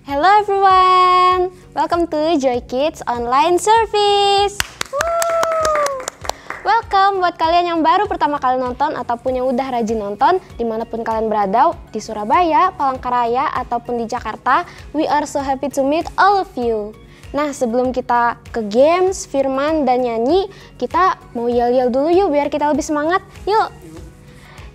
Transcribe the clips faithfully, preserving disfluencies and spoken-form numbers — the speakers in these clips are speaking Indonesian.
Hello everyone, welcome to Joy Kids Online Service. Woo! Welcome buat kalian yang baru pertama kali nonton ataupun yang udah rajin nonton dimanapun kalian berada, di Surabaya, Palangkaraya, ataupun di Jakarta. We are so happy to meet all of you. Nah, sebelum kita ke games, firman, dan nyanyi, kita mau yel-yel dulu yuk biar kita lebih semangat. Yuk!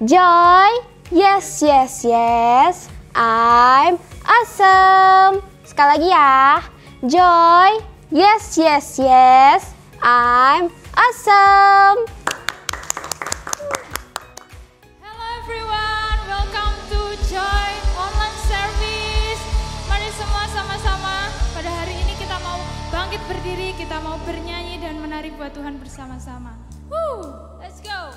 Joy, yes, yes, yes, I'm awesome. Sekali lagi ya. Joy, yes, yes, yes, I'm awesome. Hello everyone, welcome to Joy Online Service. Mari semua sama-sama, pada hari ini kita mau bangkit berdiri, kita mau bernyanyi dan menari buat Tuhan bersama-sama. Woo, let's go.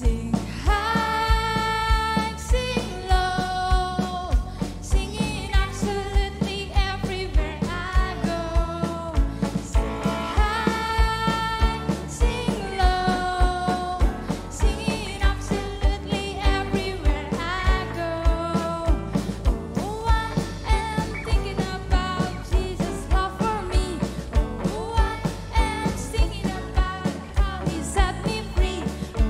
Sing high, sing low, singing absolutely everywhere I go. Sing high, sing low, singing absolutely everywhere I go. Oh, I am thinking about Jesus' love for me. Oh, I am thinking about how He set me free. It's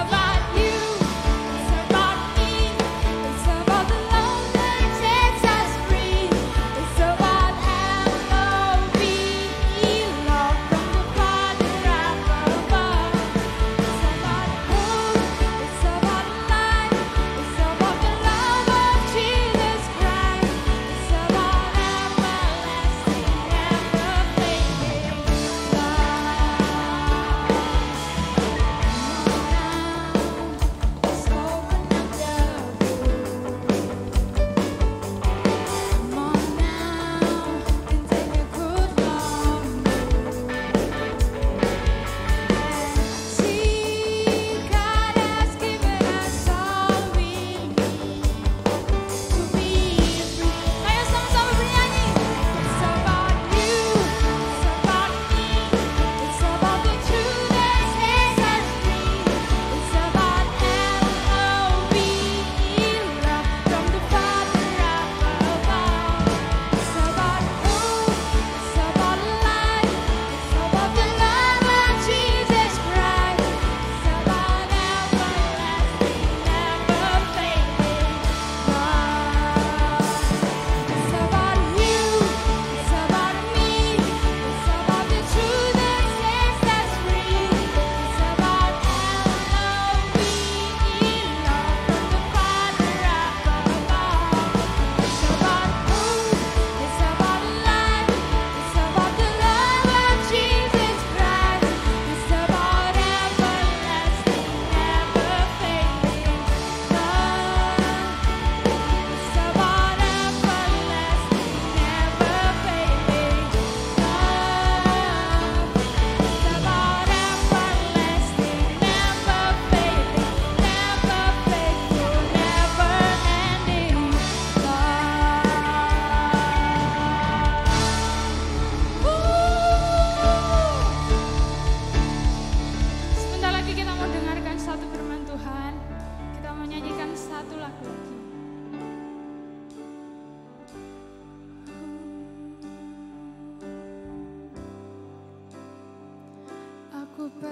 about you, it's about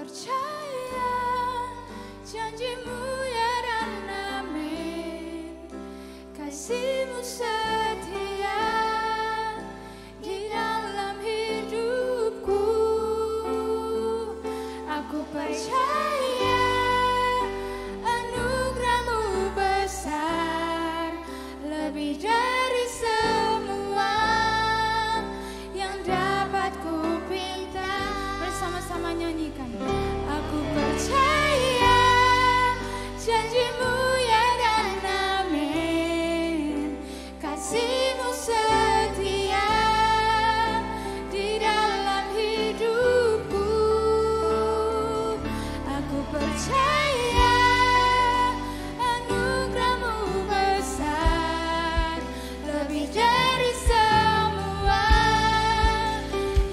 percaya janjimu ya dan amin, kasihmu setia di dalam hidupku, aku percaya anugerahmu besar lebih dari semua yang dapat ku pinta. Bersama-sama nyanyikan, aku percaya janjimu ya dan amin, kasihmu setia di dalam hidupku, aku percaya anugerahmu besar lebih dari semua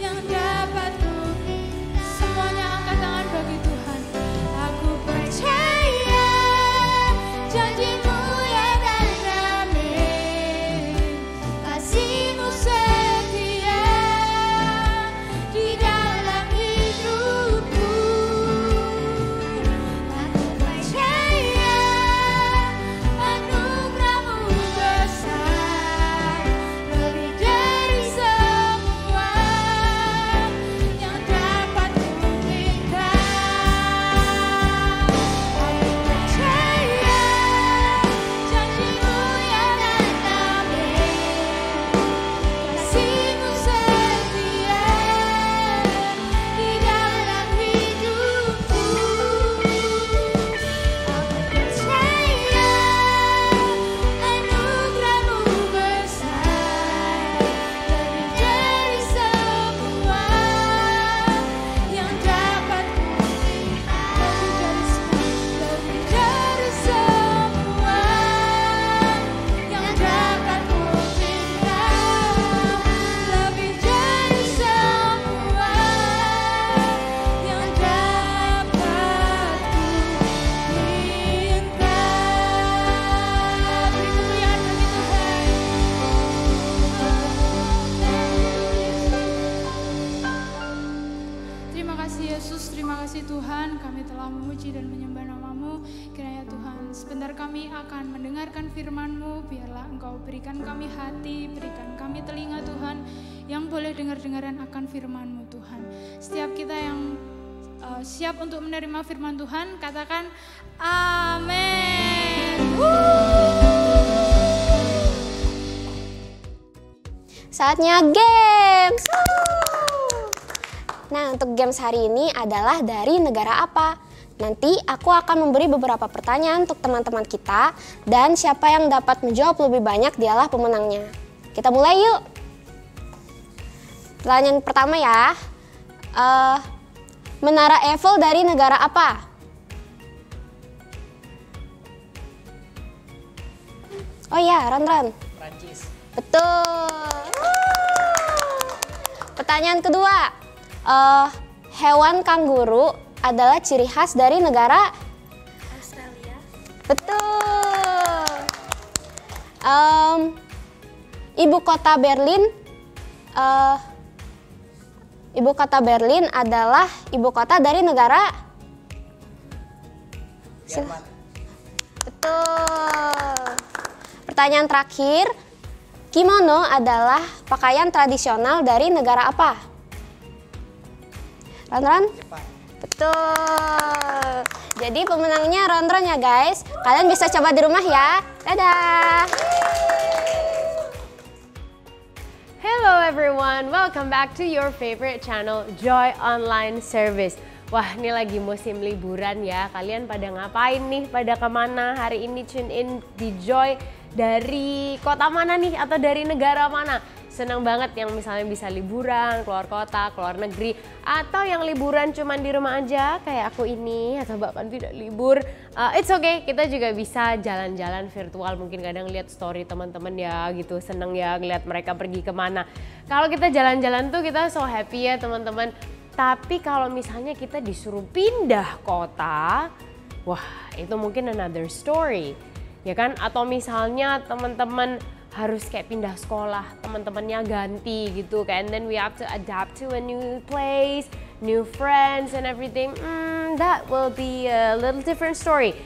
yang dapat ku pinta. Semuanya angkat tangan bagi Tuhan. Aku percaya janjimu ya dan amin, kasihmu setia di dalam hidupku, aku percaya anugerahmu besar lebih dari semua yang dapat ku minta. Aku percaya janjimu ya dan amin, kasihmu setia di dalam hidupku, aku percaya anugerahmu besar lebih dari semua yang dapat ku minta, lebih dari semua yang dapat ku minta, lebih dari semua yang dapat ku minta. Beri kemuliaan bagi Tuhan. Terima kasih Yesus, terima kasih Tuhan, kami telah memuji dan menyembah namamu. Kiranya Tuhan, sebentar kami akan mendengarkan firman-Mu, biarlah Engkau berikan kami hati, berikan kami telinga Tuhan, yang boleh dengar-dengaran akan firman-Mu Tuhan. Setiap kita yang eh, siap untuk menerima firman Tuhan, katakan amin. Wuh. Saatnya games. Wuh. Nah, untuk games hari ini adalah dari negara apa? Nanti aku akan memberi beberapa pertanyaan untuk teman-teman kita dan siapa yang dapat menjawab lebih banyak dialah pemenangnya. Kita mulai yuk. Pertanyaan pertama ya. Eh, Menara Eiffel dari negara apa? Oh ya, Ron-Ron. Prancis. Betul. Pertanyaan kedua, Eh, hewan kanguru adalah ciri khas dari negara. Australia. Betul. Em, ibu kota Berlin, eh, ibu kota Berlin adalah ibu kota dari negara. Sil- Jerman. Betul. Pertanyaan terakhir, kimono adalah pakaian tradisional dari negara apa? Ron-Ron? Jepang. Betul. Jadi pemenangnya Ron-Ron ya guys. Kalian bisa coba di rumah ya. Dadah. Hello everyone, welcome back to your favorite channel, Joy Online Service. Wah, ini lagi musim liburan ya. Kalian pada ngapain nih? Pada kemana? Hari ini tune in di Joy dari kota mana nih atau dari negara mana? Senang banget yang misalnya bisa liburan, keluar kota, keluar negeri. Atau yang liburan cuman di rumah aja kayak aku ini atau bahkan tidak libur. Uh, it's okay, kita juga bisa jalan-jalan virtual. Mungkin kadang lihat story teman-teman ya gitu, seneng ya ngeliat mereka pergi kemana. Kalau kita jalan-jalan tuh kita so happy ya teman-teman. Tapi kalau misalnya kita disuruh pindah kota, wah itu mungkin another story, ya kan? Atau misalnya teman-teman harus kayak pindah sekolah, teman-temannya ganti gitu kan. And then we have to adapt to a new place, new friends and everything. Hmm, that will be a little different story.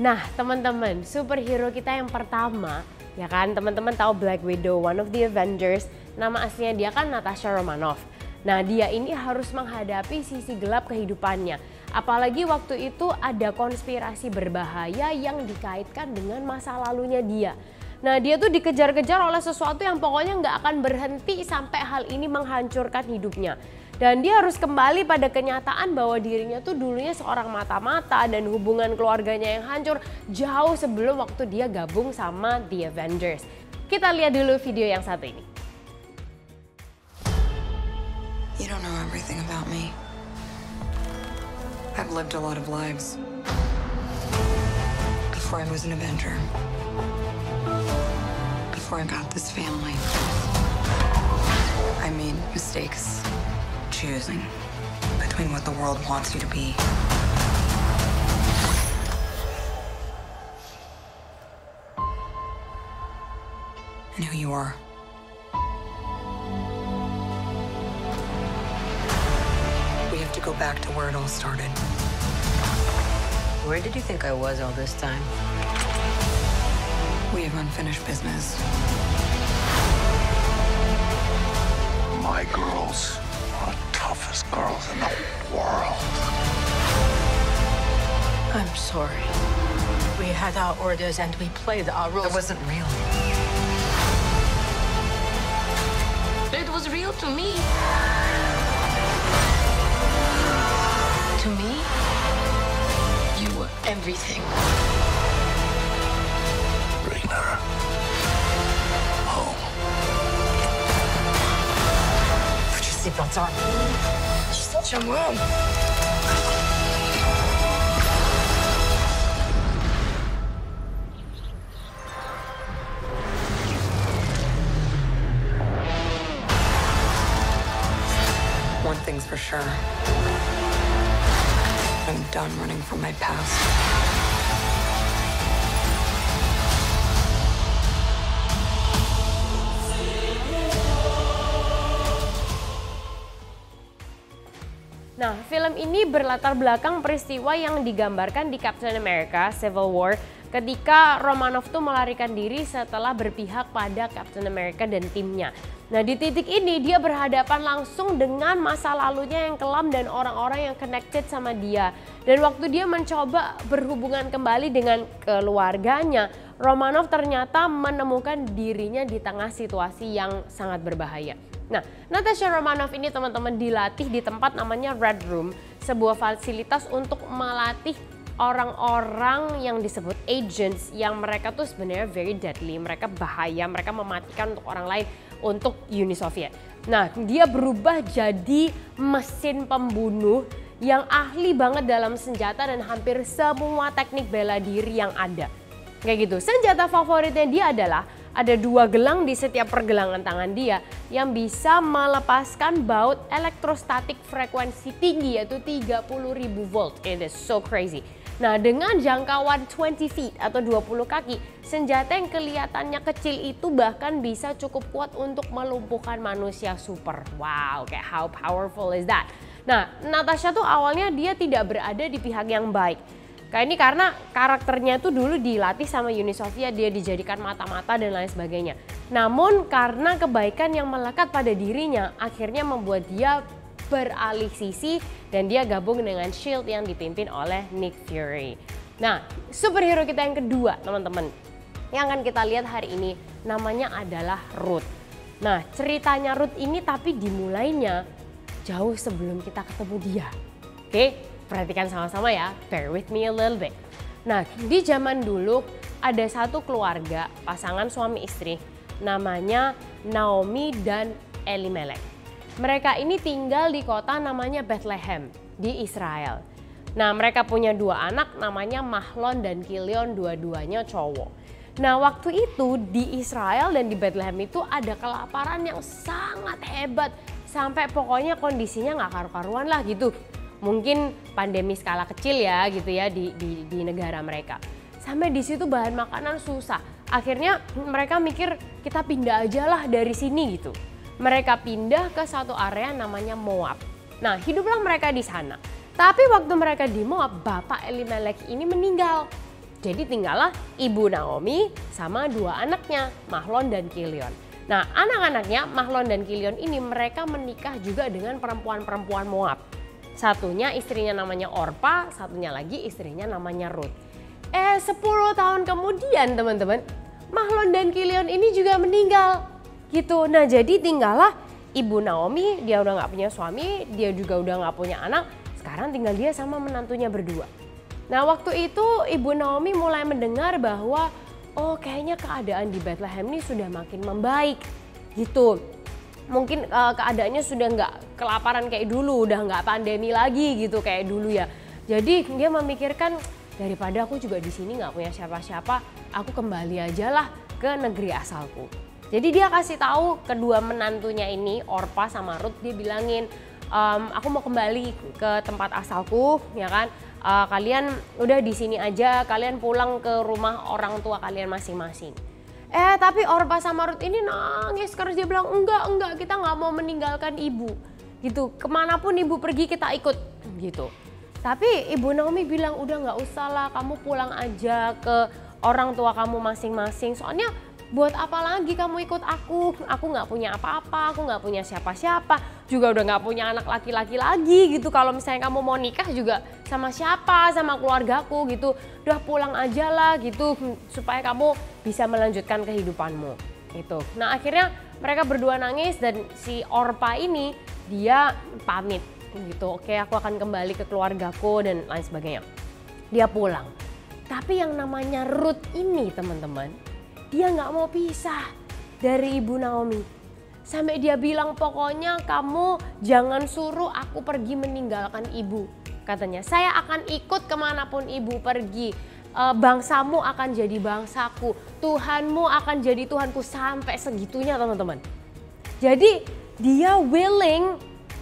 Nah, teman-teman, superhero kita yang pertama, ya kan, teman-teman tahu Black Widow, one of the Avengers. Nama aslinya dia kan Natasha Romanoff. Nah, dia ini harus menghadapi sisi gelap kehidupannya. Apalagi waktu itu ada konspirasi berbahaya yang dikaitkan dengan masa lalunya dia. Nah, dia tuh dikejar-kejar oleh sesuatu yang pokoknya nggak akan berhenti sampai hal ini menghancurkan hidupnya. Dan dia harus kembali pada kenyataan bahwa dirinya tuh dulunya seorang mata-mata dan hubungan keluarganya yang hancur jauh sebelum waktu dia gabung sama The Avengers. Kita lihat dulu video yang satu ini. You don't know everything about me. I've lived a lot of lives before I was an Avenger, before I got this family. I made mistakes choosing between what the world wants you to be and who you are. Go back to where it all started. Where did you think I was all this time? We have unfinished business. My girls are the toughest girls in the world. I'm sorry. We had our orders and we played our roles. It wasn't real. It was real to me. To me, you were everything. Bring her home. Put your seatbelts on. She's such a mom. One thing's for sure. I'm done running from my past. Nah, film ini berlatar belakang peristiwa yang digambarkan di Captain America Civil War ketika Romanoff tuh melarikan diri setelah berpihak pada Captain America dan timnya. Nah, di titik ini dia berhadapan langsung dengan masa lalunya yang kelam dan orang-orang yang connected sama dia. Dan waktu dia mencoba berhubungan kembali dengan keluarganya, Romanoff ternyata menemukan dirinya di tengah situasi yang sangat berbahaya. Nah, Natasha Romanoff ini teman-teman dilatih di tempat namanya Red Room, sebuah fasilitas untuk melatih orang-orang yang disebut agents, yang mereka tuh sebenarnya very deadly, mereka bahaya, mereka mematikan untuk orang lain, untuk Uni Soviet. Nah, dia berubah jadi mesin pembunuh yang ahli banget dalam senjata dan hampir semua teknik bela diri yang ada. Kayak gitu. Senjata favoritnya dia adalah ada dua gelang di setiap pergelangan tangan dia yang bisa melepaskan baut elektrostatik frekuensi tinggi, yaitu tiga puluh ribu volt. It is so crazy. Nah, dengan jangkauan twenty feet atau dua puluh kaki, senjata yang kelihatannya kecil itu bahkan bisa cukup kuat untuk melumpuhkan manusia super. Wow, kayak how powerful is that? Nah, Natasha tuh awalnya dia tidak berada di pihak yang baik. Kayak ini karena karakternya tuh dulu dilatih sama Uni Soviet, dia dijadikan mata-mata dan lain sebagainya. Namun karena kebaikan yang melekat pada dirinya, akhirnya membuat dia beralih sisi dan dia gabung dengan Shield yang dipimpin oleh Nick Fury. Nah, superhero kita yang kedua, teman-teman, yang akan kita lihat hari ini namanya adalah Ruth. Nah, ceritanya Ruth ini tapi dimulainya jauh sebelum kita ketemu dia. Oke, perhatikan sama-sama ya. Bear with me a little bit. Nah, di zaman dulu ada satu keluarga, pasangan suami istri, namanya Naomi dan Elimelek. Mereka ini tinggal di kota namanya Bethlehem di Israel. Nah, mereka punya dua anak namanya Mahlon dan Kilion, dua-duanya cowok. Nah, waktu itu di Israel dan di Bethlehem itu ada kelaparan yang sangat hebat. Sampai pokoknya kondisinya nggak karu-karuan lah gitu. Mungkin pandemi skala kecil ya gitu ya di, di, di negara mereka. Sampai di situ bahan makanan susah. akhirnya mereka mikir kita pindah aja lah dari sini gitu. Mereka pindah ke satu area namanya Moab. Nah, hiduplah mereka di sana. Tapi waktu mereka di Moab, bapak Elimelek ini meninggal. Jadi tinggallah ibu Naomi sama dua anaknya, Mahlon dan Kilion. Nah, anak-anaknya Mahlon dan Kilion ini mereka menikah juga dengan perempuan-perempuan Moab. Satunya istrinya namanya Orpa, satunya lagi istrinya namanya Ruth. Eh, sepuluh tahun kemudian teman-teman, Mahlon dan Kilion ini juga meninggal. Gitu. Nah, jadi tinggallah ibu Naomi, dia udah nggak punya suami, dia juga udah nggak punya anak. Sekarang tinggal dia sama menantunya berdua. Nah, waktu itu ibu Naomi mulai mendengar bahwa oh kayaknya keadaan di Bethlehem ini sudah makin membaik gitu. Mungkin uh, keadaannya sudah nggak kelaparan kayak dulu, udah nggak pandemi lagi gitu kayak dulu ya. Jadi dia memikirkan daripada aku juga di sini nggak punya siapa-siapa, aku kembali ajalah ke negeri asalku. Jadi dia kasih tahu kedua menantunya ini Orpa sama Ruth, dia bilangin Um, aku mau kembali ke tempat asalku, ya kan? Uh, kalian udah di sini aja, kalian pulang ke rumah orang tua kalian masing-masing. Eh, tapi Orpa sama Ruth ini nangis karena dia bilang enggak, enggak, kita nggak mau meninggalkan ibu, gitu. Kemanapun ibu pergi kita ikut, gitu. Tapi ibu Naomi bilang udah nggak usah lah, kamu pulang aja ke orang tua kamu masing-masing. Soalnya buat apa lagi kamu ikut aku? Aku nggak punya apa-apa, aku nggak punya siapa-siapa. Juga udah nggak punya anak laki-laki lagi gitu. Kalau misalnya kamu mau nikah juga sama siapa, sama keluargaku gitu. Udah pulang aja lah gitu supaya kamu bisa melanjutkan kehidupanmu gitu. Nah akhirnya mereka berdua nangis dan si Orpa ini dia pamit gitu. Oke, aku akan kembali ke keluargaku dan lain sebagainya. Dia pulang. Tapi yang namanya Ruth ini teman-teman, dia nggak mau pisah dari ibu Naomi. Sampai dia bilang pokoknya kamu jangan suruh aku pergi meninggalkan ibu. Katanya saya akan ikut kemanapun ibu pergi. E, bangsamu akan jadi bangsaku. Tuhanmu akan jadi Tuhanku, sampai segitunya teman-teman. Jadi dia willing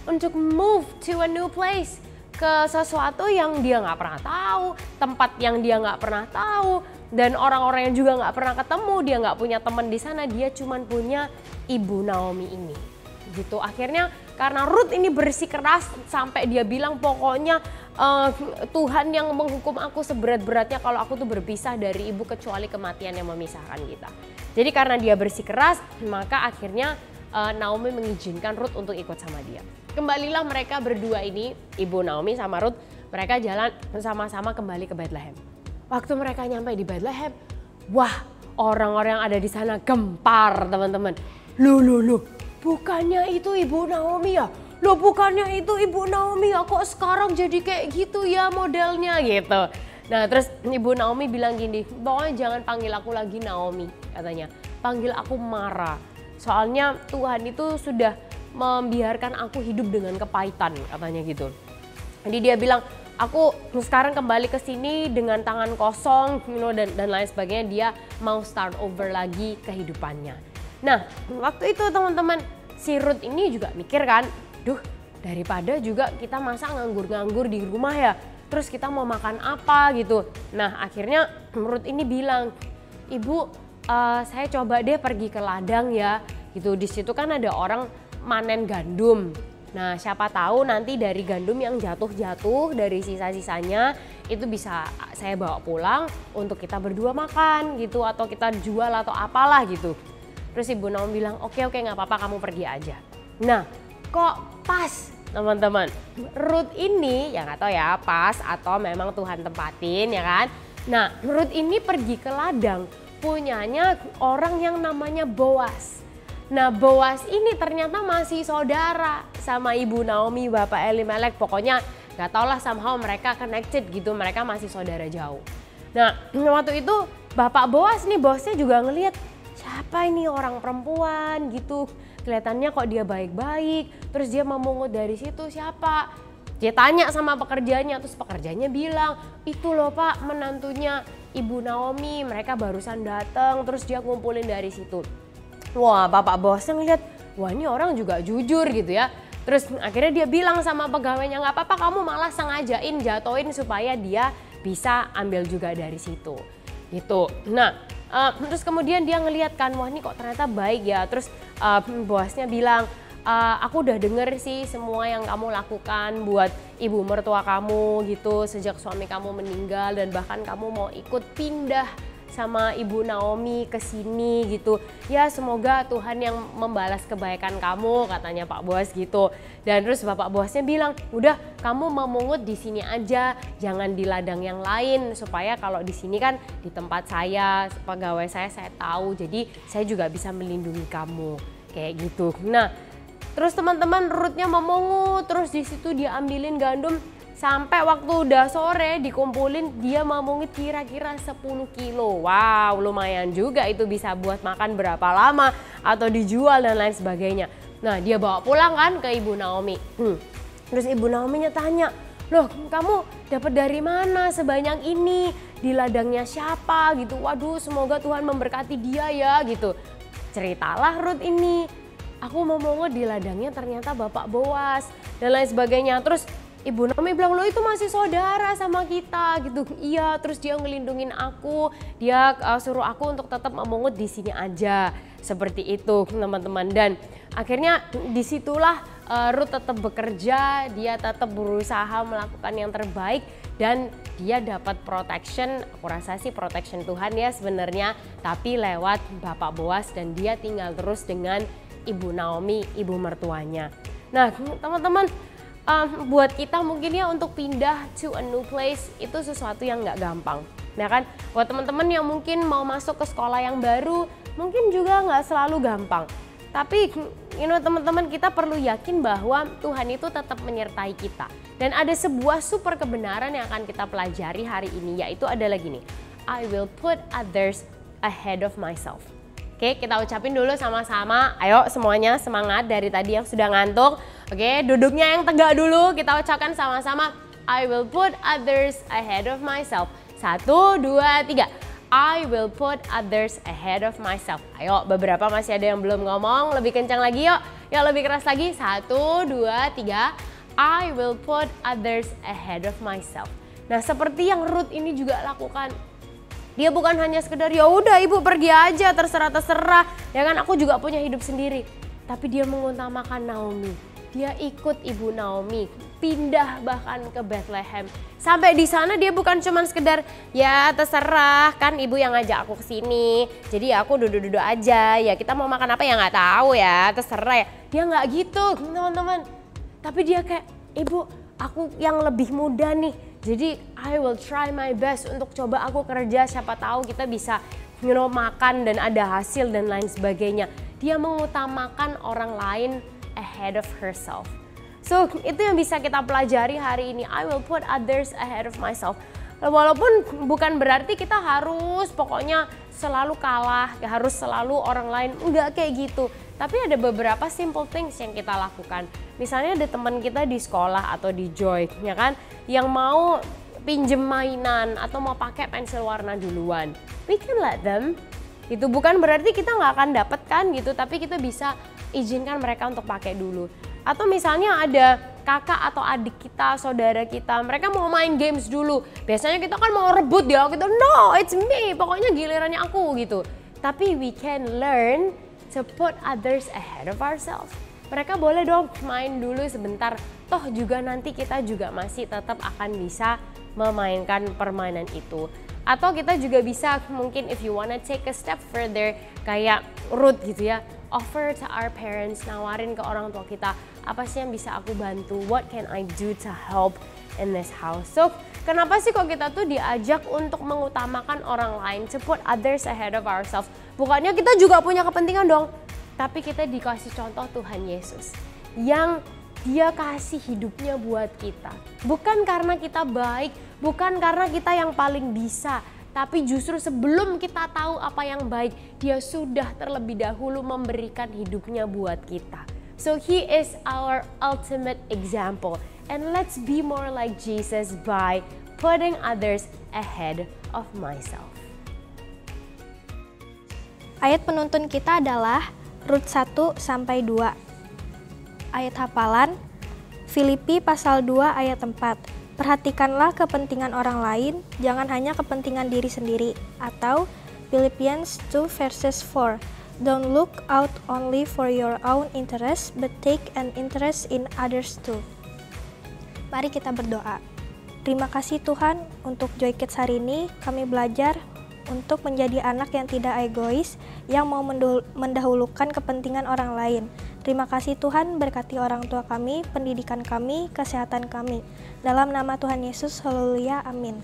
untuk move to a new place. Ke sesuatu yang dia nggak pernah tahu. Tempat yang dia nggak pernah tahu. Dan orang-orang yang juga nggak pernah ketemu, dia nggak punya teman di sana, dia cuman punya ibu Naomi ini. Gitu. Akhirnya karena Ruth ini bersikeras sampai dia bilang pokoknya uh, Tuhan yang menghukum aku seberat-beratnya kalau aku tuh berpisah dari ibu kecuali kematian yang memisahkan kita. Jadi karena dia bersikeras maka akhirnya uh, Naomi mengizinkan Ruth untuk ikut sama dia. Kembalilah mereka berdua ini, ibu Naomi sama Ruth, mereka jalan sama-sama kembali ke Bethlehem. Waktu mereka nyampe di Bethlehem, wah orang-orang yang ada di sana gempar teman-teman. Loh loh loh, bukannya itu ibu Naomi ya? Loh bukannya itu ibu Naomi ya? Kok sekarang jadi kayak gitu ya modelnya gitu. Nah terus ibu Naomi bilang gini, pokoknya jangan panggil aku lagi Naomi katanya. Panggil aku Mara, soalnya Tuhan itu sudah membiarkan aku hidup dengan kepahitan katanya gitu. Jadi dia bilang, aku sekarang kembali ke sini dengan tangan kosong, you know, dan, dan lain sebagainya. Dia mau start over lagi kehidupannya. Nah waktu itu teman-teman si Ruth ini juga mikir kan, duh daripada juga kita masa nganggur-nganggur di rumah ya. Terus kita mau makan apa gitu. Nah akhirnya Ruth ini bilang, ibu uh, saya coba deh pergi ke ladang ya. Gitu, di situ kan ada orang manen gandum. Nah siapa tahu nanti dari gandum yang jatuh-jatuh dari sisa-sisanya itu bisa saya bawa pulang untuk kita berdua makan gitu, atau kita jual atau apalah gitu. Terus ibu Naomi bilang oke oke nggak apa-apa kamu pergi aja. Nah kok pas teman-teman, Ruth ini ya nggak tahu ya pas atau memang Tuhan tempatin ya kan. Nah Ruth ini pergi ke ladang punyanya orang yang namanya Boas. Nah Boas ini ternyata masih saudara sama ibu Naomi, bapak Elimelek. Pokoknya gak tau lah somehow mereka connected gitu, mereka masih saudara jauh. Nah waktu itu bapak Boas nih bosnya juga ngelihat siapa ini orang perempuan gitu. Kelihatannya kok dia baik-baik, terus dia memungut dari situ siapa. Dia tanya sama pekerjanya, terus pekerjanya bilang itu loh pak menantunya ibu Naomi, mereka barusan datang terus dia ngumpulin dari situ. Wah bapak bosnya ngeliat, wah ini orang juga jujur gitu ya. Terus akhirnya dia bilang sama pegawainya, gak apa-apa kamu malah sengajain jatohin supaya dia bisa ambil juga dari situ gitu. Nah Uh, terus kemudian dia ngelihat kan, wah ini kok ternyata baik ya. Terus uh, Boasnya bilang, Uh, aku udah denger sih semua yang kamu lakukan buat ibu mertua kamu gitu sejak suami kamu meninggal, dan bahkan kamu mau ikut pindah sama ibu Naomi ke sini gitu. Ya semoga Tuhan yang membalas kebaikan kamu, katanya Pak Boas gitu. Dan terus Bapak Boasnya bilang, udah kamu memungut di sini aja, jangan di ladang yang lain, supaya kalau di sini kan di tempat saya, pegawai saya, saya tahu, jadi saya juga bisa melindungi kamu, kayak gitu. Nah, terus teman-teman, Ruth-nya memungut, terus di situ diambilin gandum sampai waktu udah sore dikumpulin, dia memungut kira-kira sepuluh kilo. Wow, lumayan juga itu, bisa buat makan berapa lama atau dijual dan lain sebagainya. Nah, dia bawa pulang kan ke ibu Naomi. Hmm. Terus ibu Naominya tanya, "Loh, kamu dapat dari mana sebanyak ini? Di ladangnya siapa?" gitu. "Waduh, semoga Tuhan memberkati dia ya," gitu. Ceritalah Ruth ini, aku mau mungut di ladangnya ternyata Bapak Boas dan lain sebagainya. Terus ibu Naomi bilang, lo itu masih saudara sama kita gitu. Iya, terus dia ngelindungin aku, dia uh, suruh aku untuk tetap memungut di sini aja. Seperti itu teman-teman, dan akhirnya disitulah uh, Ruth tetap bekerja, dia tetap berusaha melakukan yang terbaik, dan dia dapat protection, aku rasa sih protection Tuhan ya sebenarnya, tapi lewat Bapak Boas, dan dia tinggal terus dengan Ibu Naomi, ibu mertuanya. Nah teman-teman, uh, buat kita mungkin ya untuk pindah to a new place itu sesuatu yang nggak gampang, ya kan? Buat teman-teman yang mungkin mau masuk ke sekolah yang baru, mungkin juga nggak selalu gampang. Tapi you know, teman-teman, kita perlu yakin bahwa Tuhan itu tetap menyertai kita. Dan ada sebuah super kebenaran yang akan kita pelajari hari ini, yaitu adalah gini, I will put others ahead of myself. Oke, kita ucapin dulu sama-sama. Ayo semuanya semangat dari tadi yang sudah ngantuk. Oke, duduknya yang tegak dulu. Kita ucapkan sama-sama. I will put others ahead of myself. Satu, dua, tiga. I will put others ahead of myself. Ayo, beberapa masih ada yang belum ngomong. Lebih kencang lagi yuk. Yuk lebih keras lagi. Satu, dua, tiga. I will put others ahead of myself. Nah, seperti yang Ruth ini juga lakukan. Dia bukan hanya sekedar, ya udah ibu pergi aja terserah-terserah, ya kan aku juga punya hidup sendiri. Tapi dia mengutamakan Naomi, dia ikut ibu Naomi, pindah bahkan ke Bethlehem. Sampai di sana dia bukan cuma sekedar, ya terserah kan ibu yang ngajak aku kesini, jadi ya aku duduk-duduk aja, ya kita mau makan apa ya nggak tahu ya, terserah ya. Dia nggak gitu teman-teman, tapi dia kayak, ibu aku yang lebih muda nih, jadi I will try my best untuk coba aku kerja, siapa tahu kita bisa you know, makan dan ada hasil dan lain sebagainya. Dia mengutamakan orang lain ahead of herself. So itu yang bisa kita pelajari hari ini, I will put others ahead of myself. Walaupun bukan berarti kita harus pokoknya selalu kalah, harus selalu orang lain, enggak kayak gitu. Tapi ada beberapa simple things yang kita lakukan. Misalnya ada teman kita di sekolah atau di Joy, ya kan, yang mau pinjem mainan atau mau pakai pensil warna duluan. We can let them. Itu bukan berarti kita nggak akan dapatkan gitu, tapi kita bisa izinkan mereka untuk pakai dulu. Atau misalnya ada kakak atau adik kita, saudara kita, mereka mau main games dulu. Biasanya kita kan mau rebut ya, kita no it's me, pokoknya gilirannya aku gitu. Tapi we can learn to put others ahead of ourselves. Mereka boleh dong main dulu sebentar, toh juga nanti kita juga masih tetap akan bisa memainkan permainan itu. Atau kita juga bisa mungkin if you wanna take a step further kayak Ruth gitu ya, offer to our parents, nawarin ke orang tua kita, apa sih yang bisa aku bantu, what can I do to help in this house. So kenapa sih kok kita tuh diajak untuk mengutamakan orang lain, to put others ahead of ourselves. Bukannya kita juga punya kepentingan dong, tapi kita dikasih contoh Tuhan Yesus yang dia kasih hidupnya buat kita. Bukan karena kita baik, bukan karena kita yang paling bisa, tapi justru sebelum kita tahu apa yang baik, dia sudah terlebih dahulu memberikan hidupnya buat kita. So he is our ultimate example. And let's be more like Jesus by putting others ahead of myself. Ayat penuntun kita adalah Rut satu sampai dua. Ayat hafalan Filipi pasal dua ayat empat. Perhatikanlah kepentingan orang lain, jangan hanya kepentingan diri sendiri. Atau Philippians two verses four. Don't look out only for your own interest, but take an interest in others too. Mari kita berdoa. Terima kasih Tuhan untuk Joy Kids hari ini. Kami belajar untuk menjadi anak yang tidak egois, yang mau mendahulukan kepentingan orang lain. Terima kasih Tuhan, berkati orang tua kami, pendidikan kami, kesehatan kami. Dalam nama Tuhan Yesus, haleluya, amin.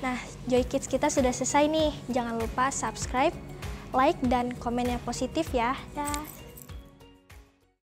Nah, Joy Kids kita sudah selesai nih. Jangan lupa subscribe, like, dan komen yang positif ya. Dah.